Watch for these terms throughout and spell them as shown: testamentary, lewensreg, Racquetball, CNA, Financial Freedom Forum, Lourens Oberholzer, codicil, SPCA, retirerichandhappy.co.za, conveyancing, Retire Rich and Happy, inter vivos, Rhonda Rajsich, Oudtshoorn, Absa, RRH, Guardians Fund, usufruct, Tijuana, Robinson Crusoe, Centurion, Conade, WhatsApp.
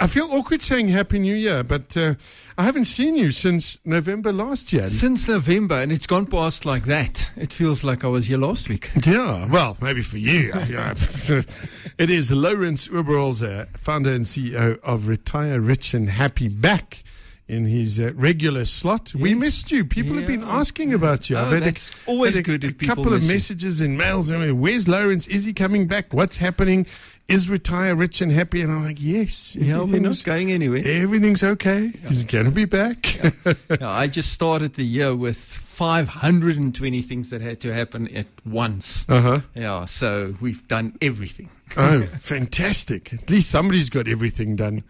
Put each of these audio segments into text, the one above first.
I feel awkward saying Happy New Year, but I haven't seen you since November last year. Since November, and it's gone past like that. It feels like I was here last week. Yeah, well, maybe for you. It is Lourens Oberholzer, founder and CEO of Retire Rich and Happy, back in his regular slot. Yes. We missed you. People have been asking about you. I've had a couple of messages and mails. I mean, where's Lourens? Is he coming back? What's happening? Is Retire Rich and Happy? And I'm like, yes. Yeah, we're not going anywhere. Everything's okay. Yeah. He's going to be back. Yeah. No, I just started the year with 520 things that had to happen at once. Yeah, so we've done everything. Oh, fantastic. At least somebody's got everything done.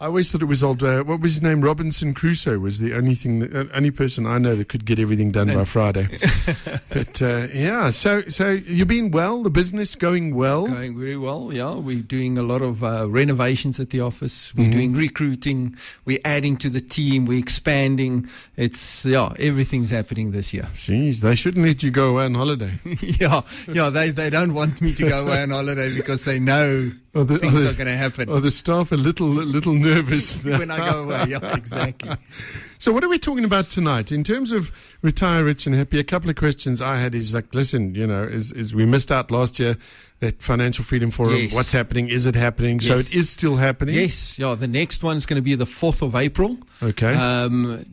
I always thought it was old, what was his name? Robinson Crusoe was the only thing, only person I know that could get everything done by Friday. But yeah, so you've been well, the business going well? Going very well, yeah. We're doing a lot of renovations at the office. We're doing recruiting. We're adding to the team. We're expanding. It's, yeah, everything's happening this year. Jeez, they shouldn't let you go away on holiday. They don't want me to go away on holiday because they know things are going to happen. Or the staff are a little nervous. When I go away, yeah, exactly. So what are we talking about tonight? In terms of Retire Rich and Happy, a couple of questions I had is like, listen, you know, is we missed out last year, that Financial Freedom Forum, what's happening, is it happening? Yes. So it is still happening? Yes, yeah, the next one's going to be the 4th of April. Okay.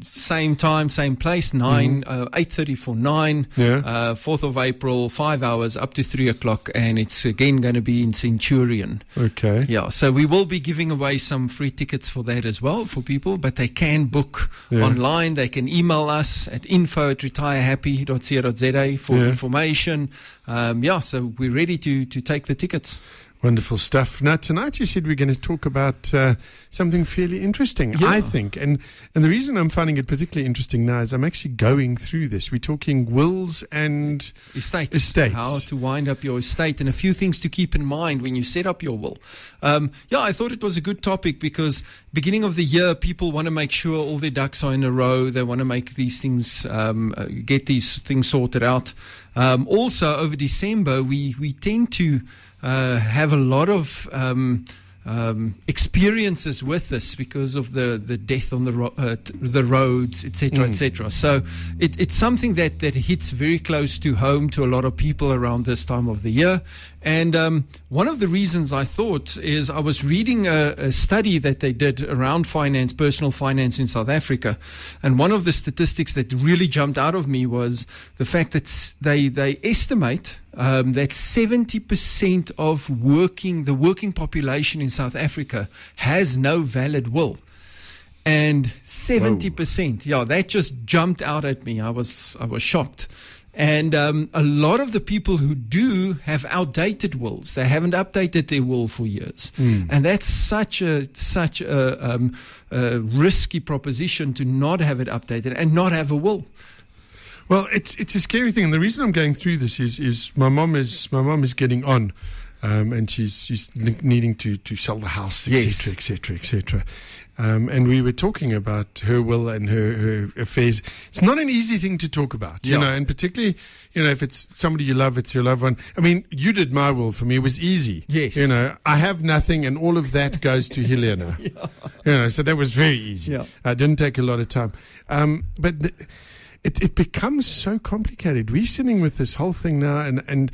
Same time, same place, 8:30 for 9, 4th of April, 5 hours up to 3 o'clock, and it's again going to be in Centurion. Okay. Yeah, so we will be giving away some free tickets for that as well for people, but they can book online. They can email us at info@retirehappy.co.za for information. Yeah, so we're ready to take the tickets. Wonderful stuff. Now, tonight you said we're going to talk about something fairly interesting, I think. And the reason I'm finding it particularly interesting now is I'm actually going through this. We're talking wills and estates. How to wind up your estate and a few things to keep in mind when you set up your will. Yeah, I thought it was a good topic because beginning of the year, people want to make sure all their ducks are in a row. They want to make these things, get these things sorted out. Also, over December, we tend to have a lot of experiences with this because of the death on the roads, etc., etc. So it's something that hits very close to home to a lot of people around this time of the year. And one of the reasons I thought is I was reading a study that they did around finance, personal finance in South Africa. And one of the statistics that really jumped out of me was the fact that they estimate that 70% of the working population in South Africa has no valid will. And 70%, yeah, that just jumped out at me. I was shocked. And a lot of the people who do have outdated wills. They haven't updated their will for years. And that's such a risky proposition to not have it updated and not have a will. Well, it's a scary thing, and the reason I'm going through this is my mom is getting on, and she's needing to sell the house, etc., etc., etc. And we were talking about her will and her affairs. It's not an easy thing to talk about, you know, and particularly, you know, if it's somebody you love, it's your loved one. I mean, you did my will for me. It was easy. Yes. You know, I have nothing and all of that goes to Helena. You know, so that was very easy. Yeah. It didn't take a lot of time. But it becomes so complicated. We're sitting with this whole thing now, and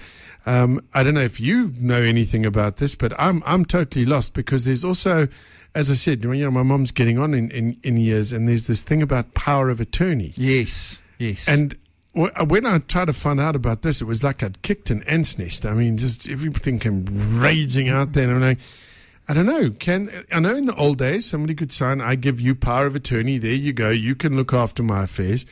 I don't know if you know anything about this, but I'm totally lost because there's also, as I said, you know, my mom's getting on in years, and there's this thing about power of attorney. Yes. And when I tried to find out about this, it was like I'd kicked an ant's nest. I mean, just everything came raging out there, and I'm like, I don't know. I know in the old days somebody could sign, I give you power of attorney, there you go, you can look after my affairs.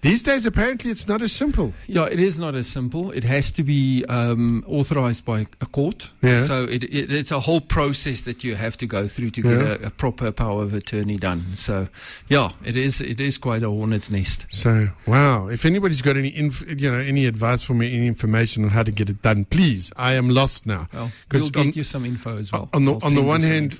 These days, apparently, it's not as simple. Yeah, it is not as simple. It has to be authorized by a court. Yeah. So it's a whole process that you have to go through to get a proper power of attorney done. So, yeah, it is quite a hornet's nest. So, wow. If anybody's got any advice for me, any information on how to get it done, please. I am lost now. Well, we'll get you some info as well. On the one hand,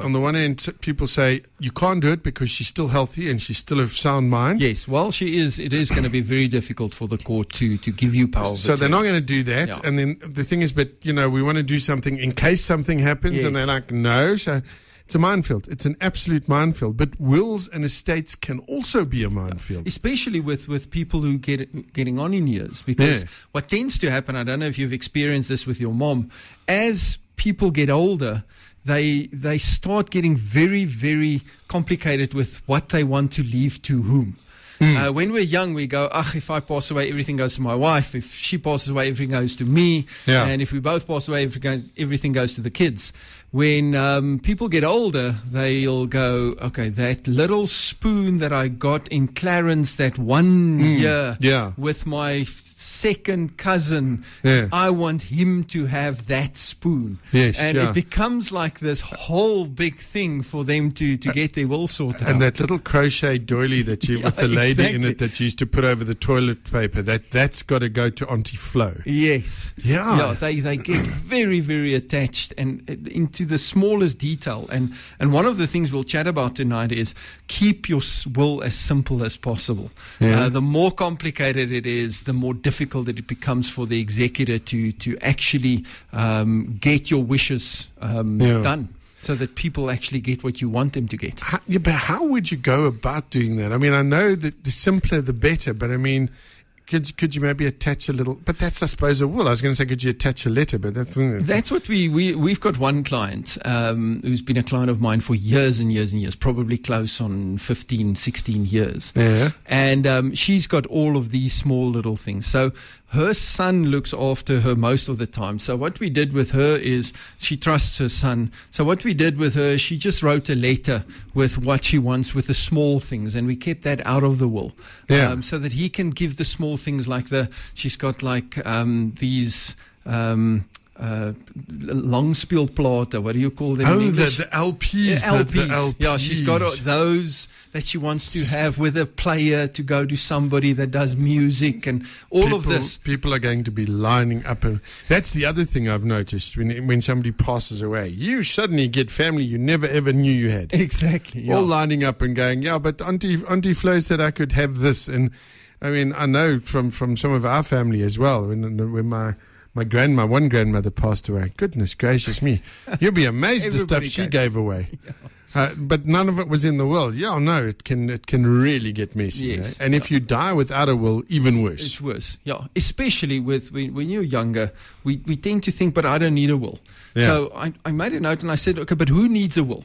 people say you can't do it because she's still healthy and she's still of sound mind. Yes. Well, she is. It is going to be very difficult for the court to give you power. So they're not going to do that. Yeah. And then the thing is, but, you know, we want to do something in case something happens. And they're like, no. So It's a minefield. It's an absolute minefield. But wills and estates can also be a minefield. Especially with people who getting on in years. Because what tends to happen, I don't know if you've experienced this with your mom, as people get older, they start getting very, very complicated with what they want to leave to whom. When we're young, we go, if I pass away, everything goes to my wife. If she passes away, everything goes to me. Yeah. And if we both pass away, everything goes to the kids. When people get older, they'll go, okay, that little spoon that I got in Clarence that one year with my second cousin, I want him to have that spoon. Yes, it becomes like this whole big thing for them to get their will sorted out. And that little crochet doily that you with the lady in it that you used to put over the toilet paper, that's got to go to Auntie Flo. Yes. Yeah. They get very, very attached and into the smallest detail, and one of the things we'll chat about tonight is keep your will as simple as possible. The more complicated it is, the more difficult it becomes for the executor to actually get your wishes done, so that people actually get what you want them to get. But how would you go about doing that? I mean, I know that the simpler the better, but I mean, Could you maybe attach a little? But that's, I suppose, a will. I was going to say, could you attach a letter? But that's what we've got one client who's been a client of mine for years and years and years, probably close on 15, 16 years. Yeah. And she's got all of these small little things. So her son looks after her most of the time. So what we did with her is she trusts her son. So what we did with her, she just wrote a letter with what she wants, with the small things, and we kept that out of the will, so that he can give the small things like she's got like these long spiel plata, what do you call them? The LPs. LPs. Yeah, she's got those that she wants to have with a player to go to somebody that does music and all of this. People are going to be lining up. And that's the other thing I've noticed when somebody passes away. You suddenly get family you never ever knew you had. Exactly. Yeah. All lining up and going, but Auntie Flo said I could have this. And I mean, I know from some of our family as well, when my grandmother passed away. Goodness gracious me. You'll be amazed at the stuff she gave away. Yeah. But none of it was in the will. Yeah, no, it can really get messy. Yes. And if you die without a will, even worse. It's worse, especially when you're younger. We tend to think, but I don't need a will. Yeah. So I made a note and I said, okay, but who needs a will?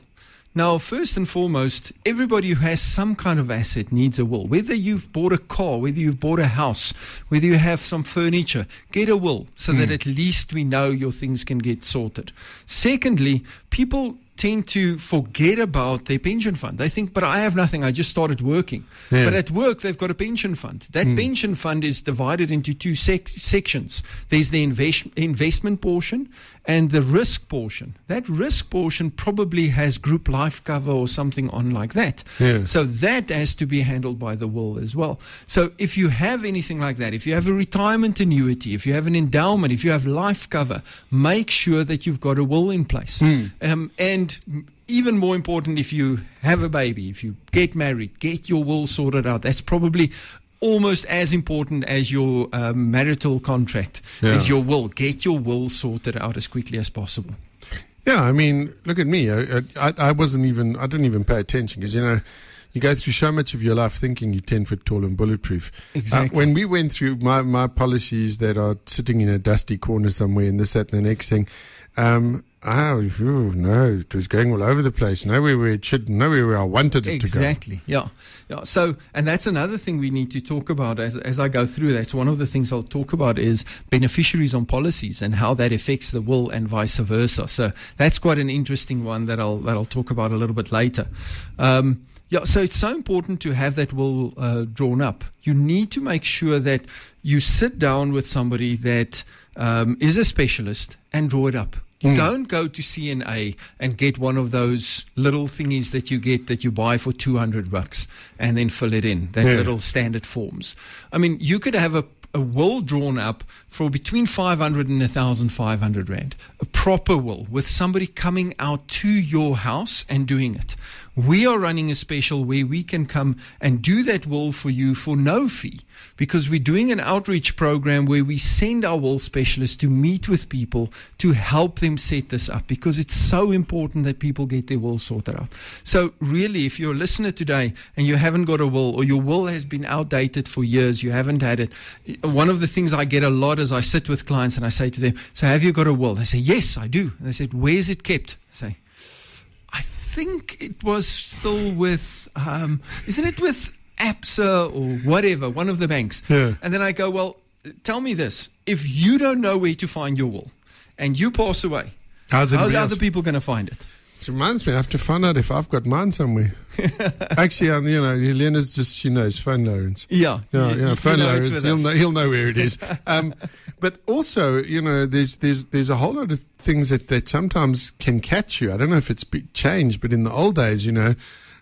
Now, first and foremost, everybody who has some kind of asset needs a will. Whether you've bought a car, whether you've bought a house, whether you have some furniture, get a will so that at least we know your things can get sorted. Secondly, people tend to forget about their pension fund. They think, but I have nothing, I just started working. Yeah. But at work, they've got a pension fund. That pension fund is divided into two sections. There's the investment portion and the risk portion. That risk portion probably has group life cover or something on like that. Yeah. So that has to be handled by the will as well. So if you have anything like that, if you have a retirement annuity, if you have an endowment, if you have life cover, make sure that you've got a will in place. And even more important, if you have a baby, if you get married, get your will sorted out. That's probably almost as important as your marital contract, is your will. Get your will sorted out as quickly as possible. Yeah, I mean, look at me. I wasn't even, I didn't even pay attention because, you know, you go through so much of your life thinking you're 10 foot tall and bulletproof. Exactly. When we went through my policies that are sitting in a dusty corner somewhere and this, that, and the next thing, it was going all over the place. Nowhere where it should, nowhere where I wanted it to go. Exactly. So, and that's another thing we need to talk about as I go through. That's one of the things I'll talk about is beneficiaries on policies and how that affects the will and vice versa. So that's quite an interesting one that I'll talk about a little bit later. So it's so important to have that will drawn up. You need to make sure that you sit down with somebody that is a specialist and draw it up. Don't go to CNA and get one of those little thingies that you get that you buy for $200 and then fill it in, that little standard forms. I mean, you could have a will drawn up for between 500 and 1,500 rand, a proper will with somebody coming out to your house and doing it. we are running a special where we can come and do that will for you for no fee, because we're doing an outreach program where we send our will specialists to meet with people to help them set this up, because it's so important that people get their will sorted out. So really, if you're a listener today and you haven't got a will, or your will has been outdated for years, you haven't had it, one of the things I get a lot is I sit with clients and I say to them, so have you got a will? They say, yes, I do. And they said, where's it kept? I say, I think it was still with, isn't it with Absa or whatever, one of the banks. Yeah. And then I go, well, tell me this. If you don't know where to find your will and you pass away, how are other people going to find it? It reminds me, I have to find out if I've got mine somewhere. Actually, you know, Helena's just, she knows, phone Lourens. Yeah. Yeah, phone Lourens. He'll know where it is. But also, you know, there's a whole lot of things that sometimes can catch you. I don't know if it's changed, but in the old days, you know,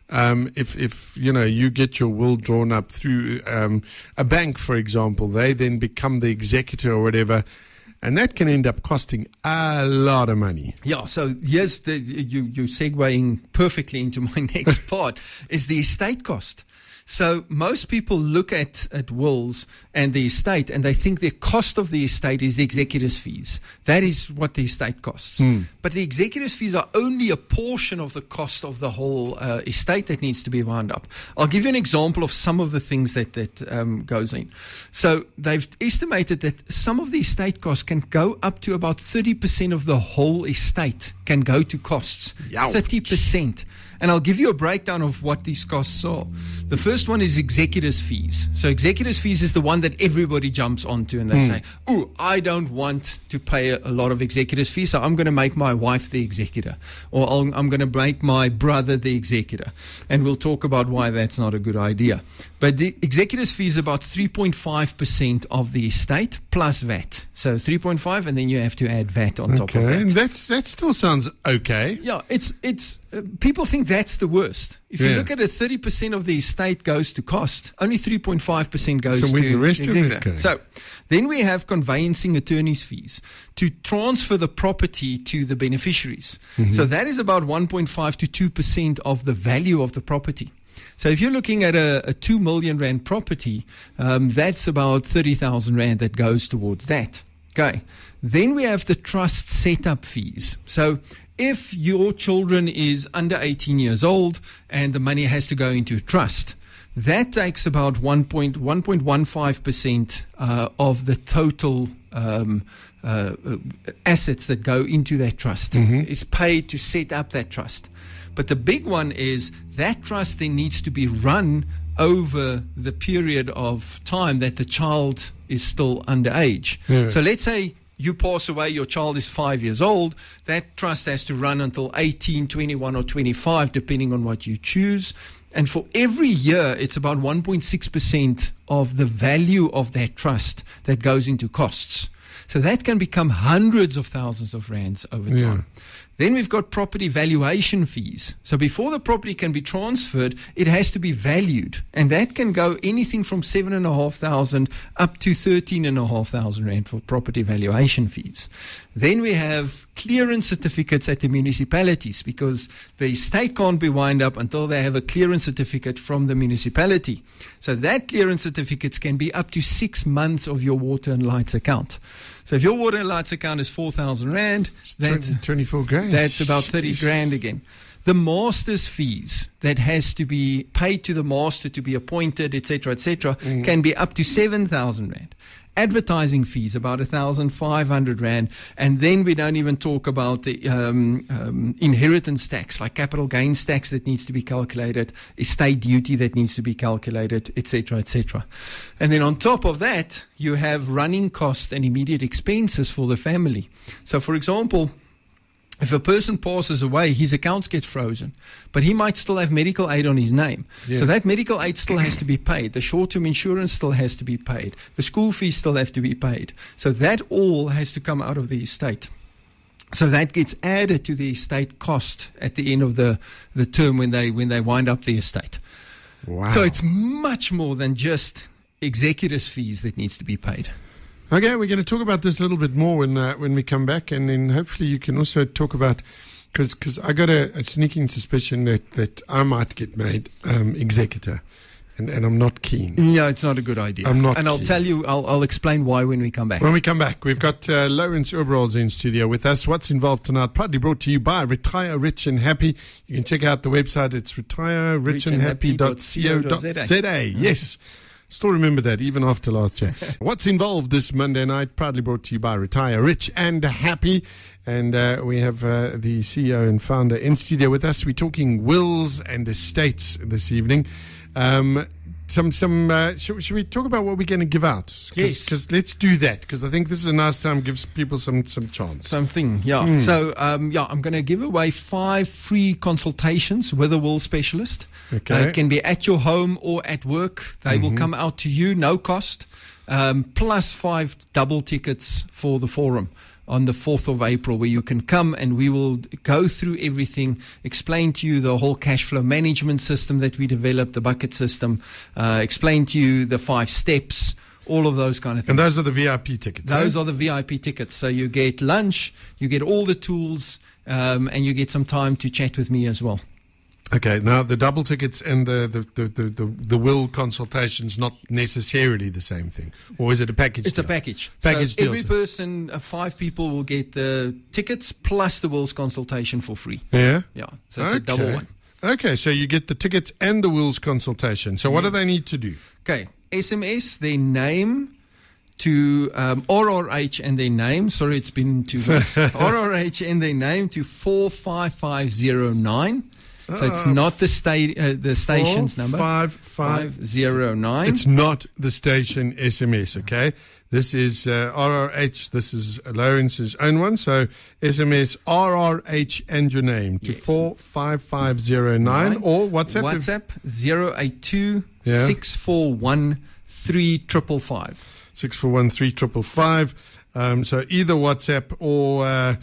if you know, you get your will drawn up through a bank, for example, they then become the executor or whatever. And that can end up costing a lot of money. Yeah, so yes, you're segueing perfectly into my next part, is the estate cost. So most people look at wills and the estate, and they think the cost of the estate is the executor's fees. That is what the estate costs. Mm. But the executor's fees are only a portion of the cost of the whole estate that needs to be wound up. I'll give you an example of some of the things that goes in. So they've estimated that some of the estate costs can go up to about 30% of the whole estate can go to costs. Ouch. 30%. And I'll give you a breakdown of what these costs are. The first one is executor's fees. So executor's fees is the one that everybody jumps onto and they say, oh, I don't want to pay a lot of executor's fees, so I'm going to make my wife the executor, or I'm going to make my brother the executor. And we'll talk about why that's not a good idea. But the executor's fee is about 3.5% of the estate plus VAT. So 3.5, and then you have to add VAT on top of that. Okay, and that still sounds okay. Yeah, it's people think that's the worst. If you look at it, 30% of the estate goes to cost. Only 3.5% goes to the rest of it. Okay. So then we have conveyancing attorney's fees to transfer the property to the beneficiaries. Mm-hmm. So that is about 1.5 to 2% of the value of the property. So if you're looking at a 2 million rand property, that's about 30,000 rand that goes towards that. Okay. Then we have the trust setup fees. So if your children is under 18 years old and the money has to go into trust, that takes about 1.15% of the total assets that go into that trust. Mm-hmm. Is paid to set up that trust. But the big one is that trust then needs to be run over the period of time that the child is still underage. Yeah. So let's say you pass away, your child is 5 years old, that trust has to run until 18, 21 or 25, depending on what you choose. And for every year, it's about 1.6% of the value of that trust that goes into costs. So that can become hundreds of thousands of rands over time. Yeah. Then we've got property valuation fees. So before the property can be transferred, it has to be valued. And that can go anything from 7,500 up to 13,500 rand for property valuation fees. Then we have clearance certificates at the municipalities, because the estate can't be wound up until they have a clearance certificate from the municipality. So that clearance certificates can be up to 6 months of your water and lights account. So if your water and lights account is 4,000 rand, that's 24 grand. That's about 30 grand again. The master's fees that has to be paid to the master to be appointed, et cetera, can be up to 7,000 rand. Advertising fees, about 1,500 rand. And then we don't even talk about the inheritance tax, like capital gains tax that needs to be calculated, estate duty that needs to be calculated, etc., etc. And then on top of that, you have running costs and immediate expenses for the family. So, for example, if a person passes away, his accounts get frozen, but he might still have medical aid on his name. Yeah. So that medical aid still has to be paid. The short-term insurance still has to be paid. The school fees still have to be paid. So that all has to come out of the estate. So that gets added to the estate cost at the end of the term when they wind up the estate. Wow. So it's much more than just executor's fees that needs to be paid. Okay, we're going to talk about this a little bit more when we come back, and then hopefully you can also talk about Because I got a sneaking suspicion that I might get made executor. And I'm not keen. No, it's not a good idea. I'm not. And I'll tell you, I'll explain why when we come back. When we come back, we've got Lourens Oberholzer in studio with us. What's Involved Tonight? Proudly brought to you by Retire Rich and Happy. You can check out the website. It's retirerichandhappy.co.za. Yes. Still remember that, even after last year. What's Involved this Monday night, proudly brought to you by Retire Rich and Happy. And we have the CEO and founder in studio with us. We're talking wills and estates this evening. Should we talk about what we're going to give out? Yes. Because let's do that, because I think this is a nice time, gives people some chance. Something, yeah. Mm. So, I'm going to give away 5 free consultations with a will specialist. Okay. It can be at your home or at work. They will come out to you, no cost, plus 5 double tickets for the forum on the 4th of April, where you can come and we will go through everything, explain to you the whole cash flow management system that we developed, the bucket system, explain to you the 5 steps, all of those kind of things. And those are the VIP tickets. Those are the VIP tickets. So you get lunch, you get all the tools, and you get some time to chat with me as well. Okay, now the double tickets and the will consultations, not necessarily the same thing, or is it a package? It's deal? A package. Package so deal. Every person, 5 people will get the tickets plus the wills consultation for free. Yeah, yeah. So it's a double one. Okay, so you get the tickets and the wills consultation. So what do they need to do? Okay, SMS their name to RRH and their name. Sorry, it's been 2 months. RRH and their name to 45509. So it's not the station's number. 45509. It's not the station SMS, okay? This is RRH. This is Lourens's own one. So SMS RRH and your name to 45509 or WhatsApp 082 641 3555. 641 3555. So either WhatsApp or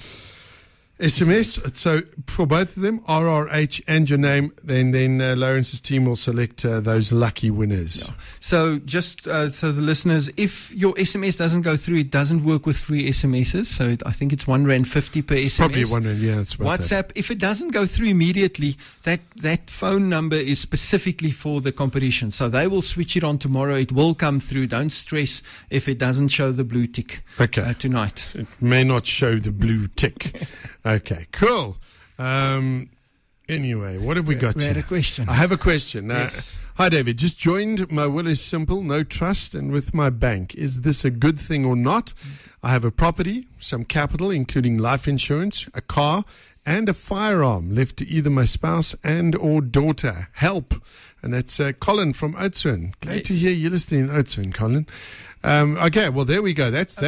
SMS, so for both of them, RRH and your name, then Lourens's team will select those lucky winners. Yeah. So just so the listeners, if your SMS doesn't go through, it doesn't work with free SMSs, so I think it's R1.50 per SMS. Probably R1, yeah. It's WhatsApp, if it doesn't go through immediately, that phone number is specifically for the competition, so they will switch it on tomorrow. It will come through. Don't stress if it doesn't show the blue tick tonight. It may not show the blue tick. Okay, cool. Anyway, what have we got? We had a question. I have a question. Yes. Hi, David. Just joined. My will is simple, no trust, and with my bank. Is this a good thing or not? I have a property, some capital, including life insurance, a car, and a firearm left to either my spouse and or daughter. Help. And that's Colin from Oudtshoorn. Glad to hear you're listening in Oudtshoorn, Colin. Okay, well, there we go. That's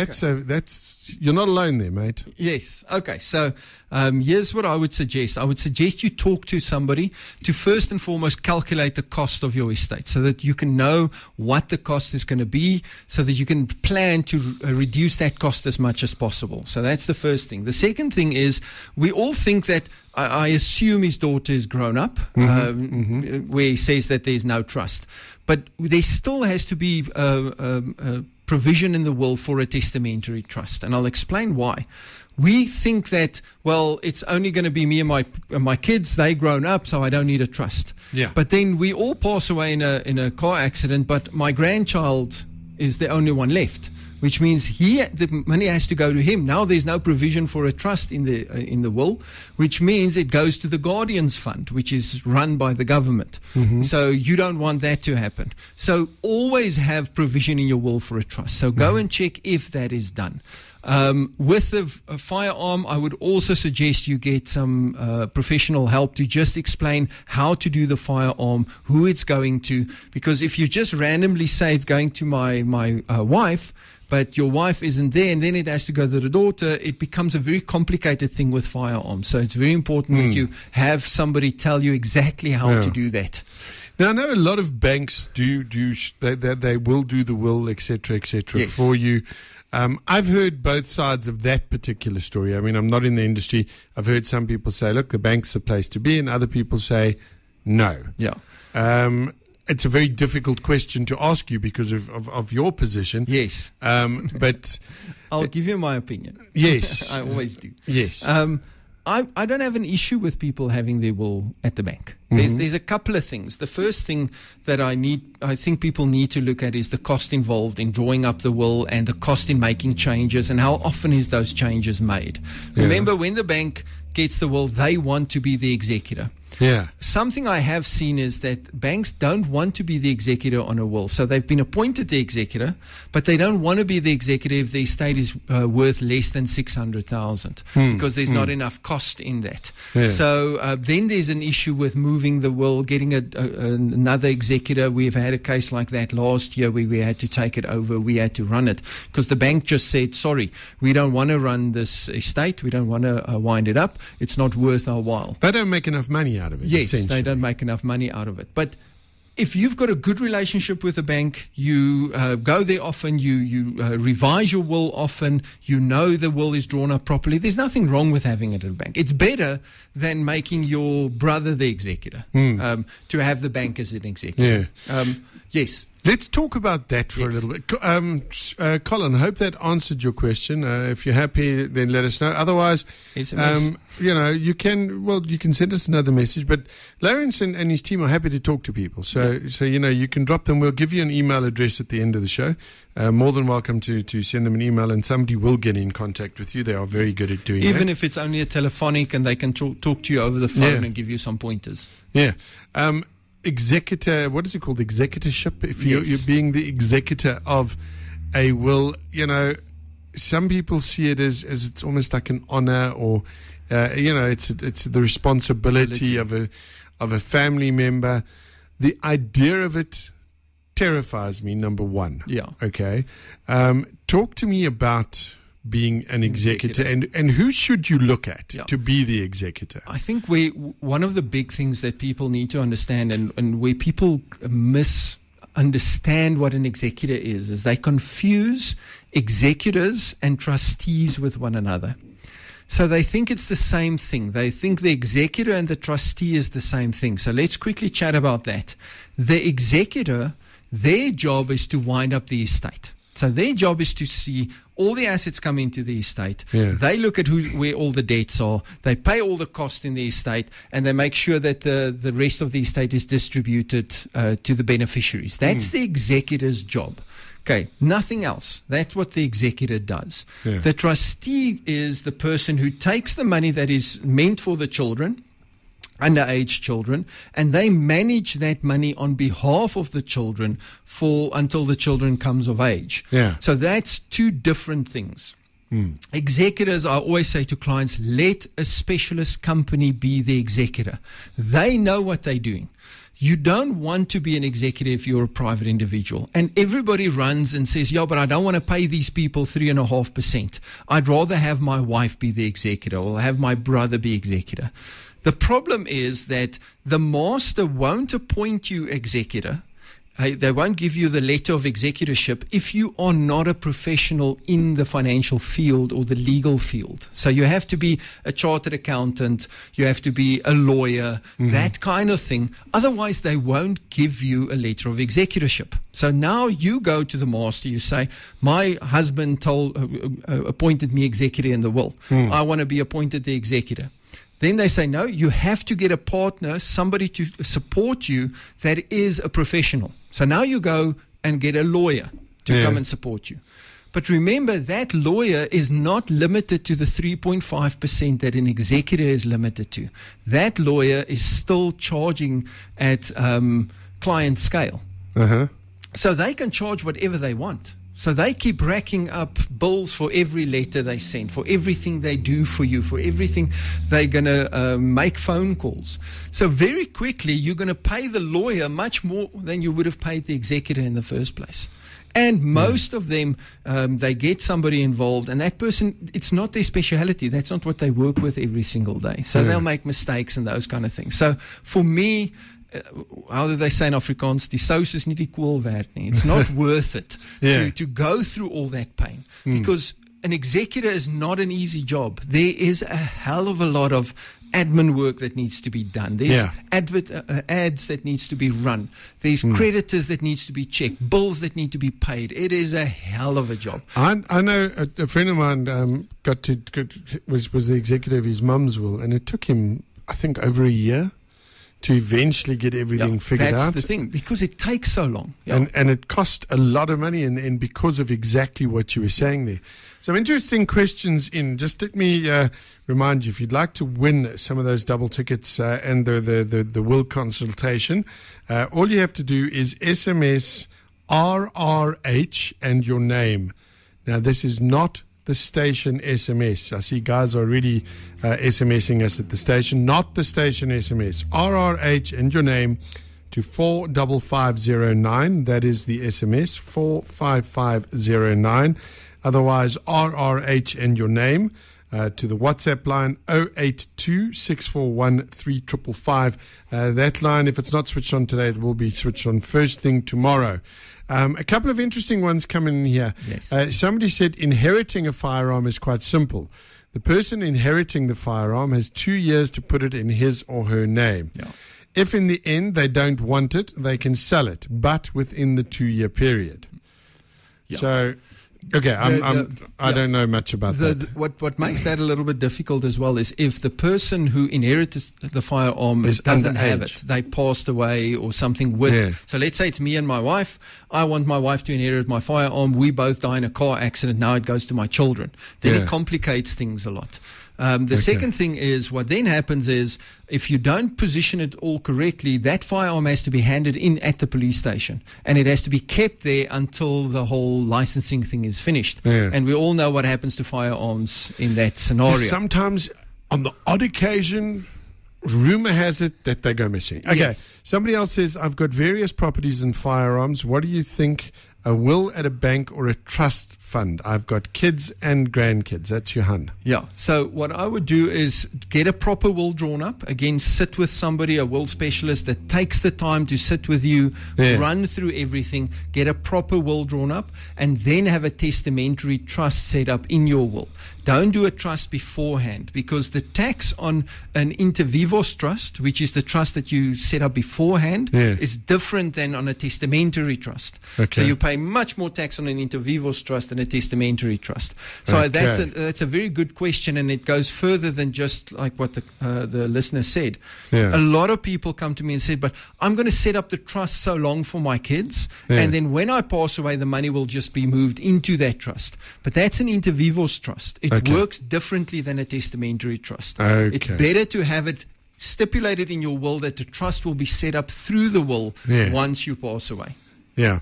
you're not alone there, mate. Yes. Okay, so here's what I would suggest. I would suggest you talk to somebody to first and foremost calculate the cost of your estate so that you can know what the cost is going to be so that you can plan to reduce that cost as much as possible. So that's the first thing. The second thing is we all think that I assume his daughter is grown up, where he says that there's no trust. But there still has to be a provision in the will for a testamentary trust, and I'll explain why. We think that, well, it's only going to be me and my kids. They've grown up, so I don't need a trust. Yeah. But then we all pass away in a car accident, but my grandchild is the only one left, which means the money has to go to him. Now there's no provision for a trust in the will, which means it goes to the Guardians Fund, which is run by the government. So you don't want that to happen. So always have provision in your will for a trust. So go and check if that is done. With a firearm, I would also suggest you get some professional help to just explain how to do the firearm, who it's going to, because if you just randomly say it's going to my wife, but your wife isn't there, and then it has to go to the daughter, it becomes a very complicated thing with firearms. So it's very important that you have somebody tell you exactly how to do that. Now, I know a lot of banks they will do the will, et cetera, for you. I've heard both sides of that particular story. I mean, I'm not in the industry. I've heard some people say, look, the bank's the place to be, and other people say, no. Yeah. It's a very difficult question to ask you because of your position. Yes. But I'll give you my opinion. Yes. I always do. Yes. I don't have an issue with people having their will at the bank. Mm-hmm. There's a couple of things. The first thing that I think people need to look at is the cost involved in drawing up the will and the cost in making changes and how often is those changes made. Yeah. Remember, when the bank gets the will, they want to be the executor. Yeah. Something I have seen is that banks don't want to be the executor on a will. So they've been appointed the executor, but they don't want to be the executor if the estate is worth less than 600,000 because there's not enough cost in that. Yeah. So then there's an issue with moving the will, getting another executor. We've had a case like that last year where we had to take it over. We had to run it because the bank just said, sorry, we don't want to run this estate. We don't want to wind it up. It's not worth our while. They don't make enough money out of it. Yes, they don't make enough money out of it. But if you've got a good relationship with a bank, you go there often, you revise your will often, you know the will is drawn up properly. There's nothing wrong with having it at a bank. It's better than making your brother the executor, to have the bank as an executor. Yeah. Yes. Let's talk about that for a little bit. Colin, I hope that answered your question. If you're happy, then let us know. Otherwise, you can send us another message. But Lourens and his team are happy to talk to people. So, you can drop them. We'll give you an email address at the end of the show. More than welcome to send them an email, and somebody will get in contact with you. They are very good at doing that. Even if it's only a telephonic, and they can talk to you over the phone and give you some pointers. Yeah. Executor, what is it called? Executorship. If you're being the executor of a will, some people see it as it's almost like an honor, or it's the responsibility of a family member. The idea of it terrifies me. Number one. Yeah. Okay. Talk to me about being an executor. and who should you look at to be the executor? I think one of the big things that people need to understand, and where people misunderstand what an executor is they confuse executors and trustees with one another. So they think it's the same thing. They think the executor and the trustee is the same thing. So let's quickly chat about that. The executor, their job is to wind up the estate. So their job is to see all the assets come into the estate. Yeah. They look at where all the debts are. They pay all the costs in the estate, and they make sure that the rest of the estate is distributed to the beneficiaries. That's the executor's job. Okay, nothing else. That's what the executor does. Yeah. The trustee is the person who takes the money that is meant for the children, underage children, and they manage that money on behalf of the children until the children comes of age. Yeah. So that's two different things. Mm. Executors, I always say to clients, let a specialist company be the executor. They know what they're doing. You don't want to be an executor if you're a private individual. And everybody runs and says, but I don't want to pay these people 3.5%. I'd rather have my wife be the executor, or have my brother be executor. The problem is that the master won't appoint you executor. They won't give you the letter of executorship if you are not a professional in the financial field or the legal field. So you have to be a chartered accountant. You have to be a lawyer, that kind of thing. Otherwise, they won't give you a letter of executorship. So now you go to the master. You say, my husband appointed me executor in the will. I want to be appointed the executor. Then they say, no, you have to get a partner, somebody to support you that is a professional. So now you go and get a lawyer to come and support you. But remember, that lawyer is not limited to the 3.5% that an executor is limited to. That lawyer is still charging at client scale. Uh-huh. So they can charge whatever they want. So they keep racking up bills for every letter they send, for everything they do for you, for everything they're going to make phone calls. So very quickly, you're going to pay the lawyer much more than you would have paid the executor in the first place. And most of them, they get somebody involved, and that person, it's not their speciality. That's not what they work with every single day. So they'll make mistakes and those kind of things. So for me, how do they say in Afrikaans? Die sous is nie die kool werd nie. It's not worth it to go through all that pain, because an executor is not an easy job. There is a hell of a lot of admin work that needs to be done. There's ads that needs to be run. There's creditors that needs to be checked, bills that need to be paid. It is a hell of a job. I know a friend of mine was the executor of his mum's will, and it took him, I think, over a year to eventually get everything figured out. That's the thing, because it takes so long. Yeah. And it cost a lot of money, and because of exactly what you were saying there. Some interesting questions in. Just let me remind you, if you'd like to win some of those double tickets and the will consultation, all you have to do is SMS RRH and your name. Now, this is not the station SMS. I see guys already SMSing us at the station. Not the station SMS. RRH and your name to 45509. That is the SMS, 45509. Otherwise, RRH and your name to the WhatsApp line 0826413555. That line, if it's not switched on today, it will be switched on first thing tomorrow. A couple of interesting ones coming in here. Yes. Somebody said inheriting a firearm is quite simple. The person inheriting the firearm has 2 years to put it in his or her name. Yeah. If in the end they don't want it, they can sell it, but within the 2 year period. Yeah. So, okay, I don't know much about that. What makes that a little bit difficult as well is if the person who inherits the firearm doesn't have it, they passed away or something with it. So let's say it's me and my wife. I want my wife to inherit my firearm. We both die in a car accident. Now it goes to my children. Then it complicates things a lot. The second thing is what then happens is if you don't position it all correctly, that firearm has to be handed in at the police station and it has to be kept there until the whole licensing thing is finished. Yeah. And we all know what happens to firearms in that scenario. Sometimes, on the odd occasion, rumor has it that they go missing. Okay, somebody else says, I've got various properties and firearms. What do you think? A will at a bank or a trust fund? I've got kids and grandkids. That's Johan. Yeah. So what I would do is get a proper will drawn up. Again, sit with somebody, a will specialist that takes the time to sit with you, run through everything, get a proper will drawn up, and then have a testamentary trust set up in your will. Don't do a trust beforehand because the tax on an inter vivos trust, which is the trust that you set up beforehand, is different than on a testamentary trust. Okay. So you pay much more tax on an inter vivos trust than a testamentary trust. So that's a very good question, and it goes further than just like what the listener said. Yeah. A lot of people come to me and say, but I'm going to set up the trust so long for my kids, and then when I pass away, the money will just be moved into that trust. But that's an inter vivos trust. It works differently than a testamentary trust. Okay. It's better to have it stipulated in your will that the trust will be set up through the will once you pass away. Yeah.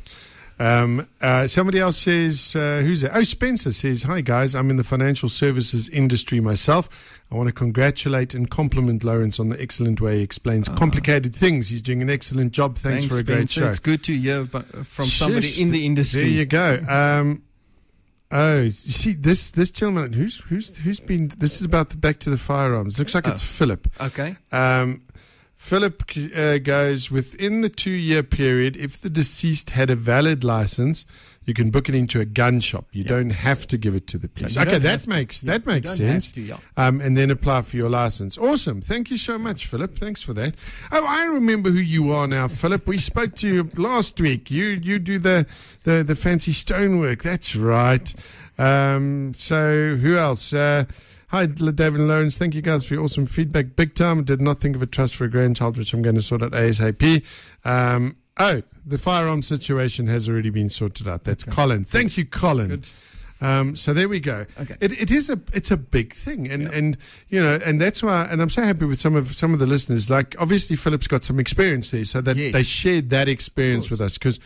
Somebody else says, who's there? Oh, Spencer says, hi guys, I'm in the financial services industry myself. I want to congratulate and compliment Lourens on the excellent way he explains complicated things. He's doing an excellent job. Thanks for a great show. It's good to hear from somebody in the industry. There you go. Oh, see this gentleman who's been. This is about back to the firearms. Looks like it's Philip. Okay. Philip goes, within the 2 year period, if the deceased had a valid license, you can book it into a gun shop. You don't have to give it to the police. Okay, that makes sense. And then apply for your license. Awesome. Thank you so much, Philip. Thanks for that. Oh, I remember who you are now, Philip. We spoke to you last week. You do the fancy stonework. That's right. So who else? Hi, David and Lourens. Thank you guys for your awesome feedback. Big time. I did not think of a trust for a grandchild, which I'm going to sort out ASAP. Oh, the firearm situation has already been sorted out. That's Colin. Thank you, Colin. Good. So there we go. Okay. It's a big thing, and you know, and that's why. And I'm so happy with some of the listeners. Like obviously, Philip's got some experience there, so that they shared that experience with us because.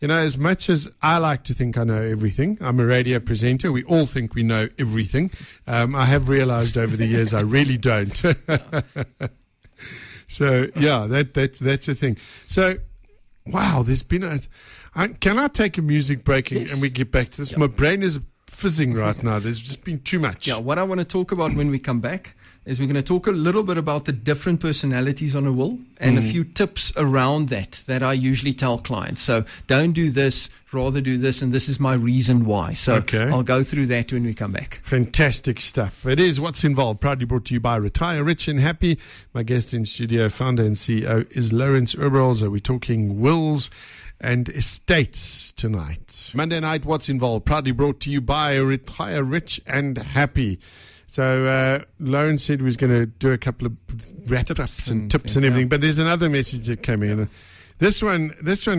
You know, as much as I like to think I know everything, I'm a radio presenter. We all think we know everything. I have realized over the years I really don't. So, yeah, that's the thing. So, wow, there's been a... can I take a music break and we get back to this? Yep. My brain is fizzing right now. There's just been too much. Yeah, what I want to talk about when we come back is we're going to talk a little bit about the different personalities on a will and a few tips around that I usually tell clients. So don't do this, rather do this, and this is my reason why. So I'll go through that when we come back. Fantastic stuff. It is What's Involved, proudly brought to you by Retire Rich and Happy. My guest in studio, founder and CEO, is Lourens Oberholzer. We're talking wills and estates tonight. Monday night, What's Involved, proudly brought to you by Retire Rich and Happy. So Lourens said he was going to do a couple of wrap-ups and tips and everything, but there's another message that came in. This one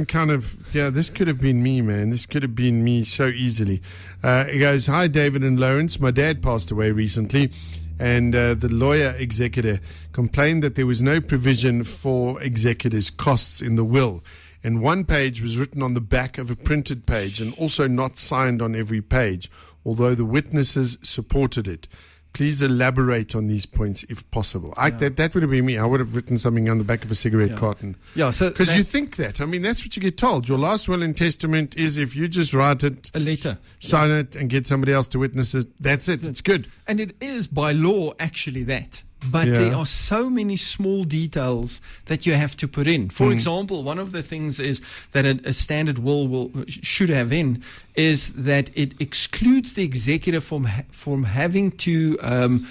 kind of, this could have been me, man. This could have been me so easily. It goes, hi, David and Lourens. My dad passed away recently, and the lawyer executor complained that there was no provision for executor's costs in the will. And one page was written on the back of a printed page and also not signed on every page, although the witnesses supported it. Please elaborate on these points if possible. That would have been me. I would have written something on the back of a cigarette carton. Yeah, so because you think that. I mean, that's what you get told. Your last will and testament is if you just write it, a letter, sign it, and get somebody else to witness it, that's it. It's good. And it is by law actually that. But there are so many small details that you have to put in. For example, one of the things is that a standard will should have in is that it excludes the executor from having to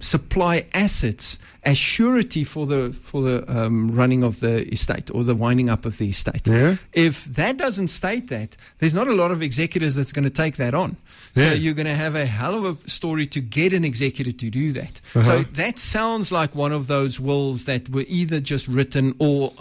supply assets as surety for the running of the estate or the winding up of the estate. Yeah. If that doesn't state that, there's not a lot of executors that's going to take that on. Yeah. So you're going to have a hell of a story to get an executor to do that. Uh-huh. So that sounds like one of those wills that were either just written or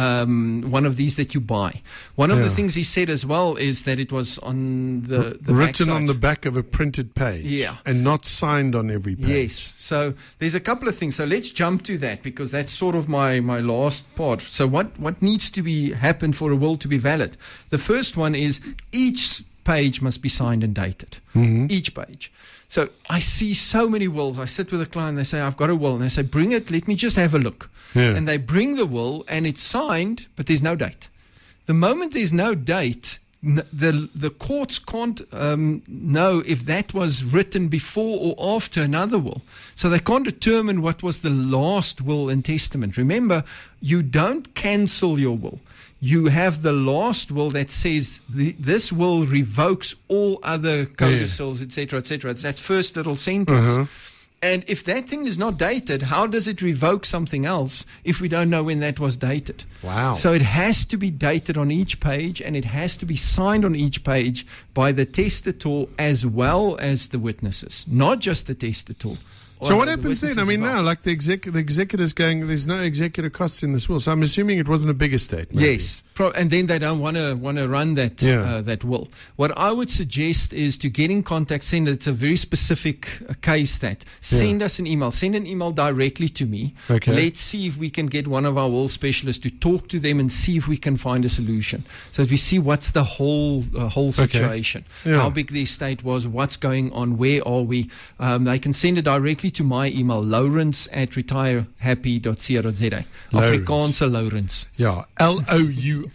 one of these that you buy. One of the things he said as well is that it was on the written on the back of a printed page and not signed on every page. Yes. So there's a couple of things. So let's jump to that because that's sort of my last part. So what needs to be happen for a will to be valid? The first one is each page must be signed and dated. Mm-hmm. Each page. So I see so many wills. I sit with a client and they say, I've got a will. And they say, bring it. Let me just have a look. Yeah. And they bring the will and it's signed, but there's no date. The moment there's no date, the courts can't know if that was written before or after another will. So they can't determine what was the last will and testament. Remember, you don't cancel your will. You have the last will that says this will revokes all other codicils, etc., etc. It's that first little sentence. Uh-huh. And if that thing is not dated, how does it revoke something else if we don't know when that was dated? Wow. So it has to be dated on each page and it has to be signed on each page by the testator as well as the witnesses, not just the testator. So what happens then? I mean, now, like the executor's going, there's no executor costs in this will. So I'm assuming it wasn't a big estate. Maybe. Yes. And then they don't want to run that that will. What I would suggest is to get in contact, send it's a very specific case that. Send us an email. Send an email directly to me. Okay. Let's see if we can get one of our will specialists to talk to them and see if we can find a solution. So that we see what's the whole situation. Okay. Yeah. How big the estate was, what's going on, where are we. They can send it directly to my email, lourens@retirehappy.co.za. Afrikaanse Lourens. Yeah, Lourens.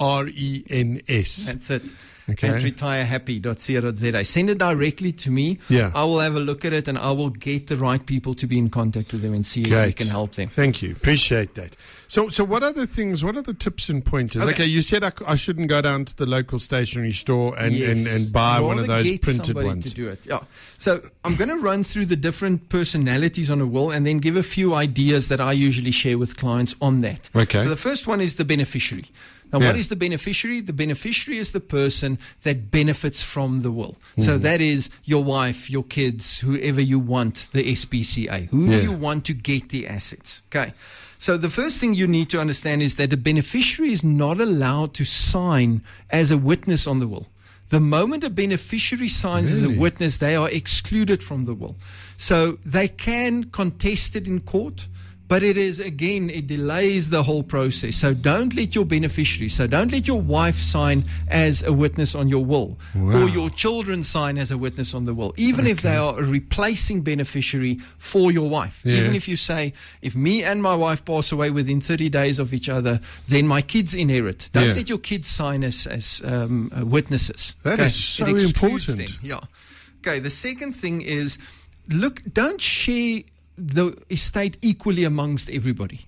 That's it. Okay. At retirehappy.co.za. Send it directly to me. Yeah. I will have a look at it and I will get the right people to be in contact with them and see if we can help them. Thank you. Appreciate that. So what other things, what are the tips and pointers? Okay, you said I shouldn't go down to the local stationery store and buy one of those printed ones. To do it. Yeah. So I'm going to run through the different personalities on a will and then give a few ideas that I usually share with clients on that. Okay. So the first one is the beneficiary. Now, what is the beneficiary? The beneficiary is the person that benefits from the will. Mm. So that is your wife, your kids, whoever you want, the SPCA. Who do you want to get the assets? Okay. So the first thing you need to understand is that the beneficiary is not allowed to sign as a witness on the will. The moment a beneficiary signs as a witness, they are excluded from the will. So they can contest it in court. But it is, again, it delays the whole process. So don't let your beneficiary, don't let your wife sign as a witness on your will or your children sign as a witness on the will, even if they are a replacing beneficiary for your wife. Yeah. Even if you say, if me and my wife pass away within 30 days of each other, then my kids inherit. Don't let your kids sign as witnesses. That is so important. Them. Yeah. Okay, the second thing is, don't share the estate equally amongst everybody.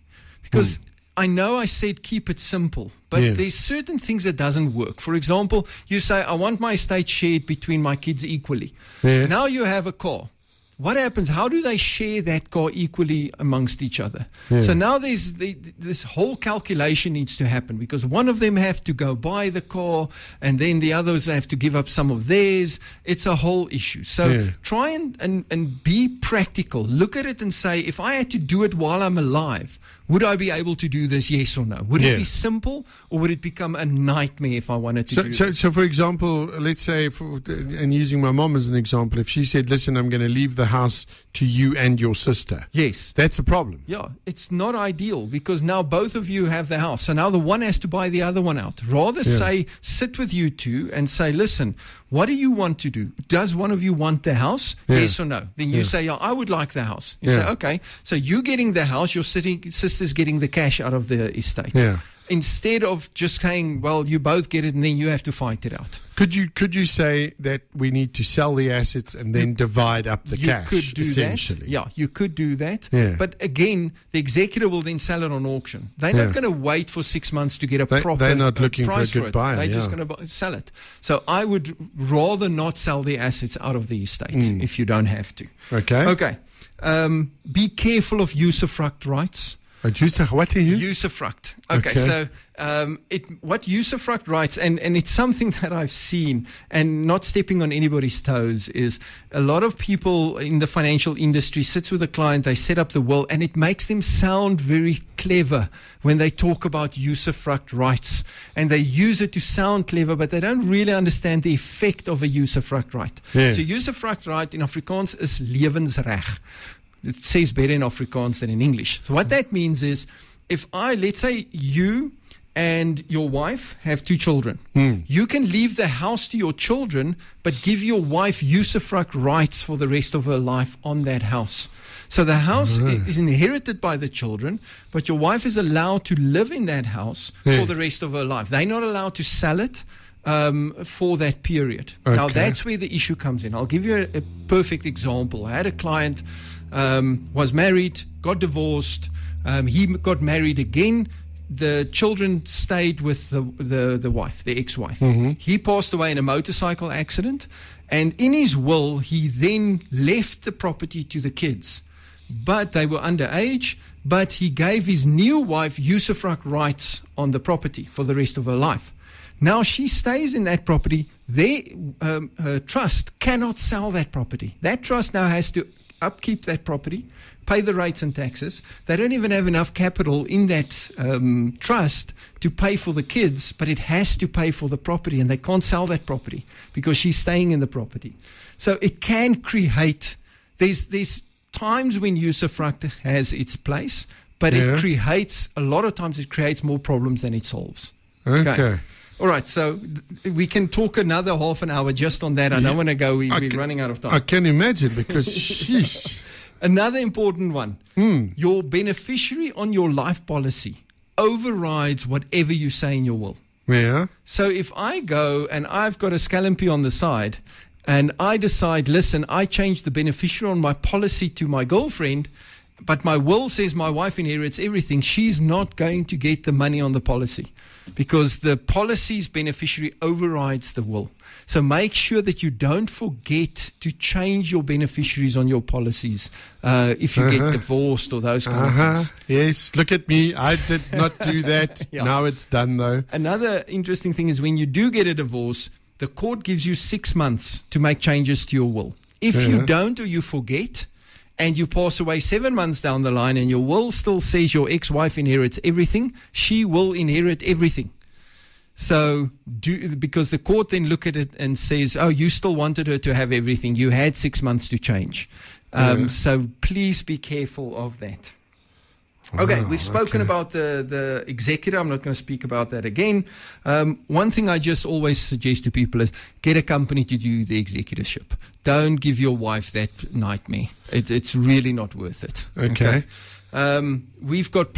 Because I know I said keep it simple, but there's certain things that doesn't work. For example, you say, I want my estate shared between my kids equally. Yeah. Now you have a car. What happens? How do they share that car equally amongst each other? Yeah. So now there's this whole calculation needs to happen, because one of them have to go buy the car, and then the others have to give up some of theirs. It's a whole issue. So try and be practical. Look at it and say, if I had to do it while I'm alive, would I be able to do this, yes or no? Would it be simple, or would it become a nightmare if I wanted to do this? So for example, let's say, and using my mom as an example, if she said, listen, I'm going to leave the house to you and your sister. Yes. That's a problem. Yeah, it's not ideal, because now both of you have the house. So now the one has to buy the other one out. Rather say, sit with you two and say, listen, what do you want to do? Does one of you want the house? Yes or no? Then you say, yeah, I would like the house. You say, okay. So you're getting the house, your sister's getting the cash out of the estate. Yeah. Instead of just saying, well, you both get it and then you have to fight it out. Could you say that we need to sell the assets and then divide up the cash? You could do essentially. That. Yeah, you could do that. Yeah. But again, the executor will then sell it on auction. They're not going to wait for 6 months to get a proper price. They're not looking for a good buyer. They're just going to sell it. So I would rather not sell the assets out of the estate if you don't have to. Okay. Okay. Be careful of usufruct rights. What are you? Usufruct. Okay. So what usufruct rights, and it's something that I've seen, and not stepping on anybody's toes, is a lot of people in the financial industry sits with a client, they set up the will, and it makes them sound very clever when they talk about usufruct rights, and they use it to sound clever, but they don't really understand the effect of a usufruct right. Yeah. So usufruct right in Afrikaans is lewensreg. It says better in Afrikaans than in English. So what that means is, if let's say you and your wife have two children, you can leave the house to your children, but give your wife usufruct rights for the rest of her life on that house. So the house is inherited by the children, but your wife is allowed to live in that house for the rest of her life. They're not allowed to sell it for that period. Okay. Now that's where the issue comes in. I'll give you a perfect example. I had a client... was married, got divorced, he got married again, the children stayed with the wife, the ex-wife. He passed away in a motorcycle accident, and in his will he then left the property to the kids, but they were underage, but he gave his new wife usufruct rights on the property for the rest of her life. Now she stays in that property. Their trust cannot sell that property. That trust now has to upkeep that property, pay the rates and taxes. They don't even have enough capital in that trust to pay for the kids, but it has to pay for the property, and they can't sell that property because she's staying in the property. So it can create, there's times when usufruct has its place, but it creates, a lot of times it creates more problems than it solves. Okay. All right, so we can talk another half an hour just on that. I don't want to go. We're running out of time. I can imagine, because sheesh. Another important one. Your beneficiary on your life policy overrides whatever you say in your will. Yeah. So if I go and I've got a scallopy on the side and I decide, listen, I changed the beneficiary on my policy to my girlfriend, but my will says my wife inherits everything, she's not going to get the money on the policy, because the policy's beneficiary overrides the will. So make sure that you don't forget to change your beneficiaries on your policies if you get divorced or those kind of things. Yes, look at me. I did not do that. Now it's done, though. Another interesting thing is, when you do get a divorce, the court gives you 6 months to make changes to your will. If you don't, or you forget, and you pass away 7 months down the line, and your will still says your ex-wife inherits everything, she will inherit everything. So, because the court then look at it and says, oh, you still wanted her to have everything. You had 6 months to change. So please be careful of that. Okay, we've spoken about the executor. I'm not going to speak about that again. One thing I just always suggest to people is, get a company to do the executorship. Don't give your wife that nightmare. It's really not worth it. Okay. We've got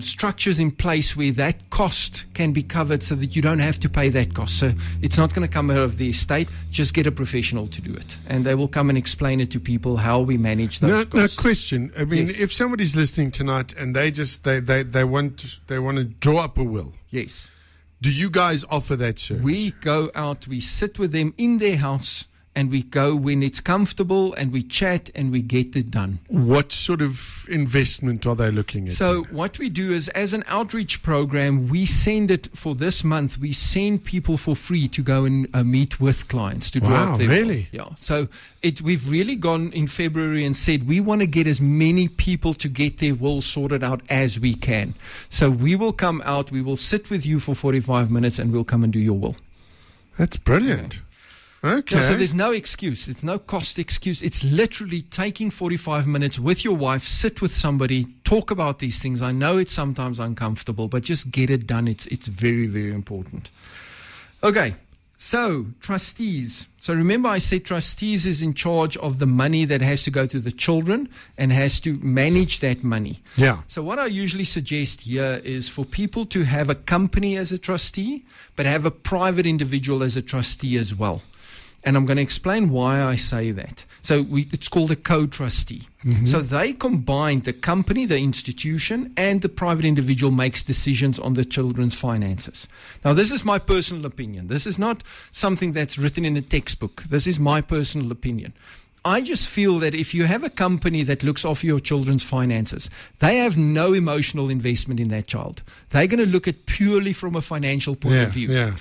structures in place where that cost can be covered so that you don't have to pay that cost. So it's not going to come out of the estate. Just get a professional to do it, and they will come and explain it to people how we manage those costs. No question. I mean, yes. If somebody's listening tonight and they just they want to draw up a will. Yes. Do you guys offer that service? We go out, we sit with them in their house, and we go when it's comfortable, and we chat, and we get it done. What sort of investment are they looking at? So what we do is, as an outreach program, we send it for this month. We send people for free to go and meet with clients to draw up their. Wow, really? Yeah. So we've really gone in February and said we want to get as many people to get their will sorted out as we can. So we will come out, we will sit with you for 45 minutes, and we'll come and do your will. That's brilliant. Okay. Yeah, so there's no excuse. It's no cost excuse. It's literally taking 45 minutes with your wife, sit with somebody, talk about these things. I know it's sometimes uncomfortable, but just get it done. It's very, very important. Okay. So, trustees. So, remember I said trustees is in charge of the money that has to go to the children and has to manage that money. Yeah. So, what I usually suggest here is for people to have a company as a trustee, but have a private individual as a trustee as well. And I'm going to explain why I say that. So it's called a co-trustee. Mm-hmm. So they combine the company, the institution, and the private individual makes decisions on the children's finances. Now, this is my personal opinion. This is not something that's written in a textbook. This is my personal opinion. I just feel that if you have a company that looks after your children's finances, they have no emotional investment in that child. They're going to look at purely from a financial point of view. Yeah.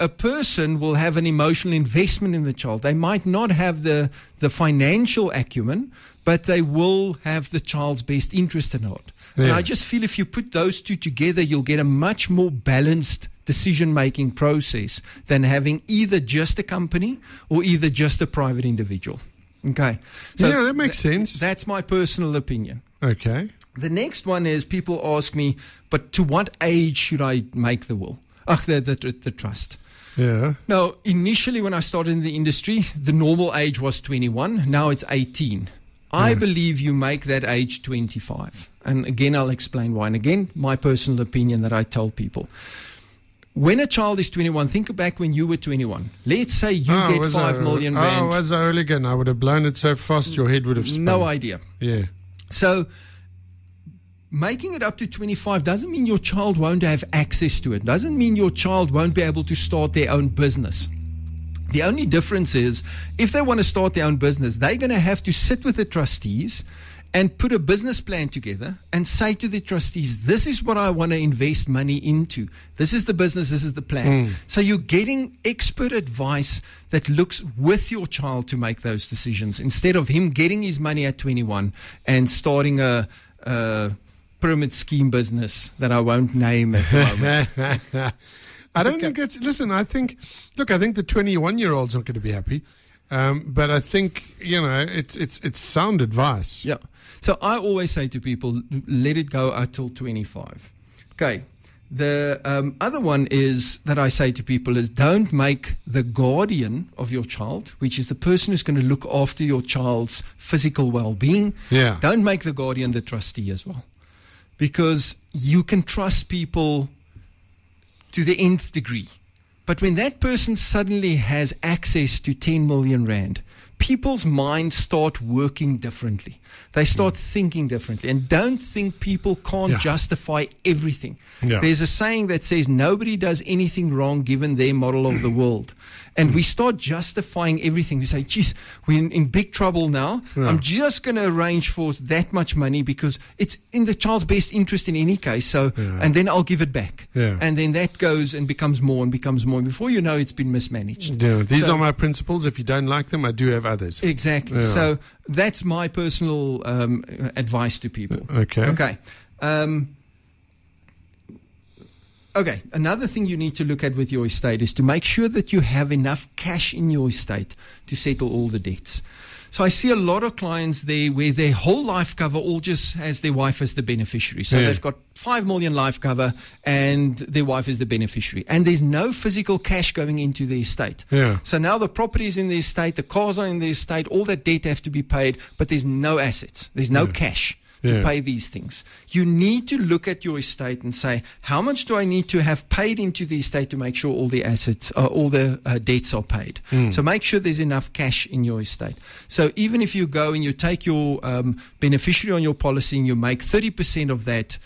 A person will have an emotional investment in the child. They might not have the financial acumen, but they will have the child's best interest in heart. Yeah. And I just feel if you put those two together, you'll get a much more balanced decision-making process than having either just a company or either just a private individual. Okay. So yeah, that makes sense. That's my personal opinion. Okay. The next one is people ask me, but to what age should I make the will? The trust. Yeah. Now, initially when I started in the industry, the normal age was 21. Now it's 18. I believe you make that age 25. And again, I'll explain why. And again, my personal opinion that I tell people. When a child is 21, think back when you were 21. Let's say you get 5 million rand. Oh, was I hooligan? I would have blown it so fast your head would have spun. No idea. Yeah. So making it up to 25 doesn't mean your child won't have access to it. Doesn't mean your child won't be able to start their own business. The only difference is if they want to start their own business, they're going to have to sit with the trustees and put a business plan together and say to the trustees, this is what I want to invest money into. This is the business. This is the plan. So you're getting expert advice that looks with your child to make those decisions instead of him getting his money at 21 and starting a pyramid scheme business that I won't name at the moment. I don't think it's. Listen, I think the 21-year-old's not going to be happy, but I think it's sound advice. Yeah. So I always say to people, let it go until 25. Okay. The other one is that I say to people is don't make the guardian of your child, which is the person who's going to look after your child's physical well-being. Yeah. Don't make the guardian the trustee as well. Because you can trust people to the nth degree. But when that person suddenly has access to 10 million rand, people's minds start working differently. They start thinking differently. And don't think people can't justify everything. Yeah. There's a saying that says nobody does anything wrong given their model of the world. And we start justifying everything. We say, geez, we're in big trouble now. Yeah. I'm just going to arrange for that much money because it's in the child's best interest in any case. So, and then I'll give it back. Yeah. And then that goes and becomes more and becomes more. And before you know, it's been mismanaged. Yeah. These are my principles. If you don't like them, I do have others. Exactly. Yeah. So that's my personal advice to people. Okay. Okay. Okay, another thing you need to look at with your estate is to make sure that you have enough cash in your estate to settle all the debts. So I see a lot of clients there where their whole life cover all just has their wife as the beneficiary. So they've got 5 million life cover and their wife is the beneficiary. And there's no physical cash going into the estate. Yeah. So now the property is in the estate, the cars are in the estate, all that debt have to be paid, but there's no assets. There's no cash. to pay these things. You need to look at your estate and say, how much do I need to have paid into the estate to make sure all the assets, all the debts are paid? So make sure there's enough cash in your estate. So even if you go and you take your beneficiary on your policy and you make 30% of that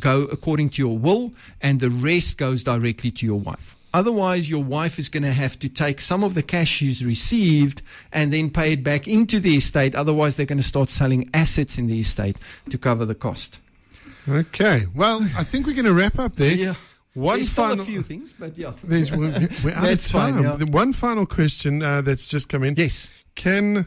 go according to your will, and the rest goes directly to your wife. Otherwise, your wife is going to have to take some of the cash she's received and then pay it back into the estate. Otherwise, they're going to start selling assets in the estate to cover the cost. Okay. Well, I think we're going to wrap up there. Yeah. There's still a few things, but yeah. We're out of time. Fine, yeah. One final question that's just come in. Yes. Can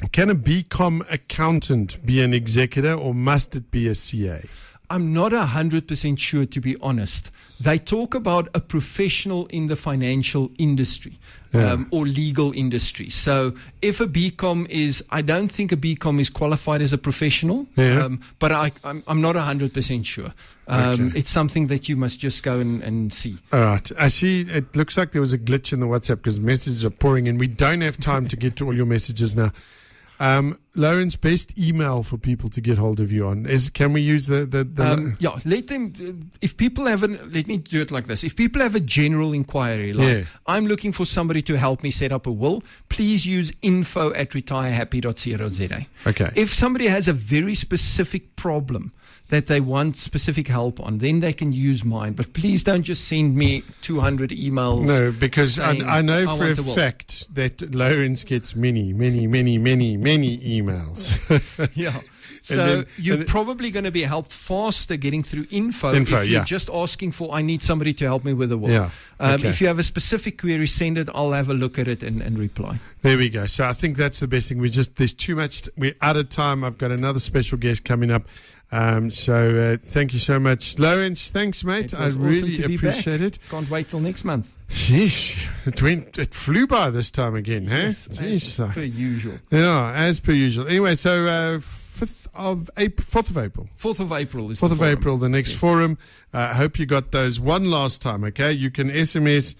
a BCom accountant be an executor, or must it be a CA? I'm not 100% sure, to be honest. They talk about a professional in the financial industry or legal industry. So if a BCom is, I don't think a BCom is qualified as a professional, but I'm not 100% sure. Okay. It's something that you must just go and see. All right. I see. It looks like there was a glitch in the WhatsApp because messages are pouring in. We don't have time to get to all your messages now. Lourens, best email for people to get hold of you on is, can we use the yeah, let them, if people have an, let me do it like this. If people have a general inquiry, like I'm looking for somebody to help me set up a will, please use info@retirehappy.co.za. Okay. If somebody has a very specific problem that they want specific help on, then they can use mine. But please don't just send me 200 emails. No, because I know for a fact that Lourens gets many emails. Yeah. So then, you're probably going to be helped faster getting through info if you're just asking for, I need somebody to help me with the will. Yeah. Okay. If you have a specific query, send it. I'll have a look at it and reply. There we go. So I think that's the best thing. There's too much. We're out of time. I've got another special guest coming up. So thank you so much, Lourens. Thanks, mate. I really appreciate it. Can't wait till next month. Jeez, it flew by this time again, huh? Yes, jeez. As per usual. Yeah, as per usual. Anyway, so 4th of April. 4th of April is the forum. 4th of April, the next forum. I hope you got those one last time, okay? You can SMS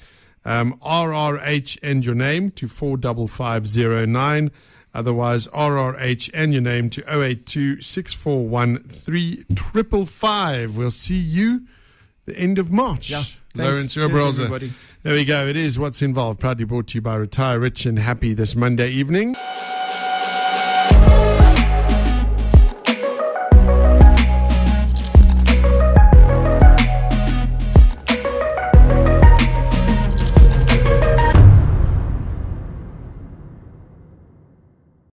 RRH and your name to 45509. Otherwise, RRH and your name to 082-641-3555. We'll see you the end of March. Yeah, Lourens Oberholzer. There we go. It is What's Involved, proudly brought to you by Retire Rich and Happy this Monday evening.